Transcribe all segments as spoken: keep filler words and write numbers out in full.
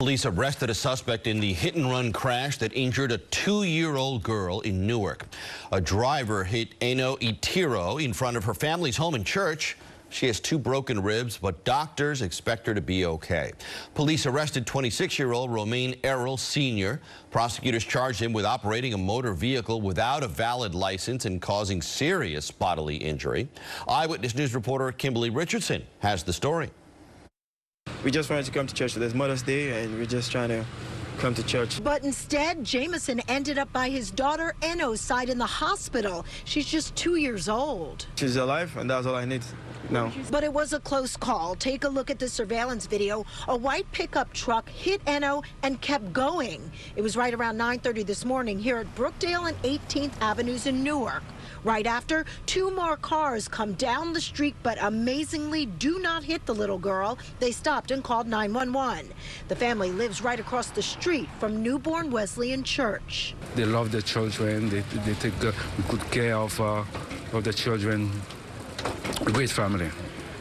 Police arrested a suspect in the hit-and-run crash that injured a two-year-old girl in Newark. A driver hit Eno Itiro in front of her family's home and church. She has two broken ribs, but doctors expect her to be okay. Police arrested twenty-six-year-old Romaine Errol Senior Prosecutors charged him with operating a motor vehicle without a valid license and causing serious bodily injury. Eyewitness News reporter Kimberly Richardson has the story. We just wanted to come to church. There's Mother's Day, and we're just trying to come to church. But instead, Jameson ended up by his daughter Eno's side in the hospital. She's just two years old. She's alive, and that's all I need now. But it was a close call. Take a look at the surveillance video. A white pickup truck hit Eno and kept going. It was right around nine thirty this morning here at Brookdale and eighteenth Avenues in Newark. Right after, two more cars come down the street, but amazingly do not hit the little girl. They stopped and called nine one one. The family lives right across the street from Newborn Wesleyan Church. They love the children. They, they take good care of, uh, of the children. Great family.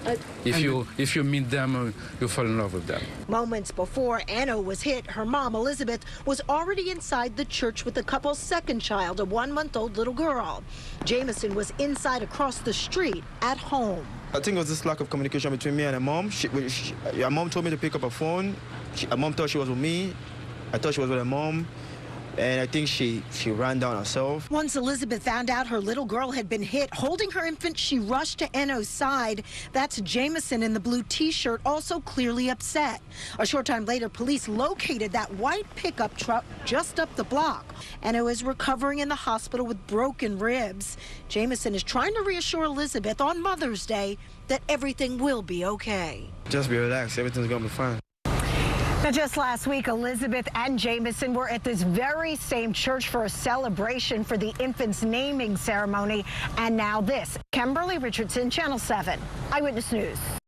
Uh, if you if you meet them, you fall in love with them. Moments before Eno was hit, her mom, Elizabeth, was already inside the church with the couple's second child, a one-month-old little girl. Jameson was inside across the street at home. I think it was this lack of communication between me and her mom. She, she, her mom told me to pick up her phone. She, her mom thought she was with me. I thought she was with her mom. And I think she, she ran down herself. Once Elizabeth found out her little girl had been hit, holding her infant, she rushed to Eno's side. That's Jameson in the blue T-shirt, also clearly upset. A short time later, police located that white pickup truck just up the block. Eno is recovering in the hospital with broken ribs. Jameson is trying to reassure Elizabeth on Mother's Day that everything will be okay. Just be relaxed. Everything's going to be fine. Now, just last week, Elizabeth and Jameson were at this very same church for a celebration for the infant's naming ceremony. And now this. Kimberly Richardson, Channel seven, Eyewitness News.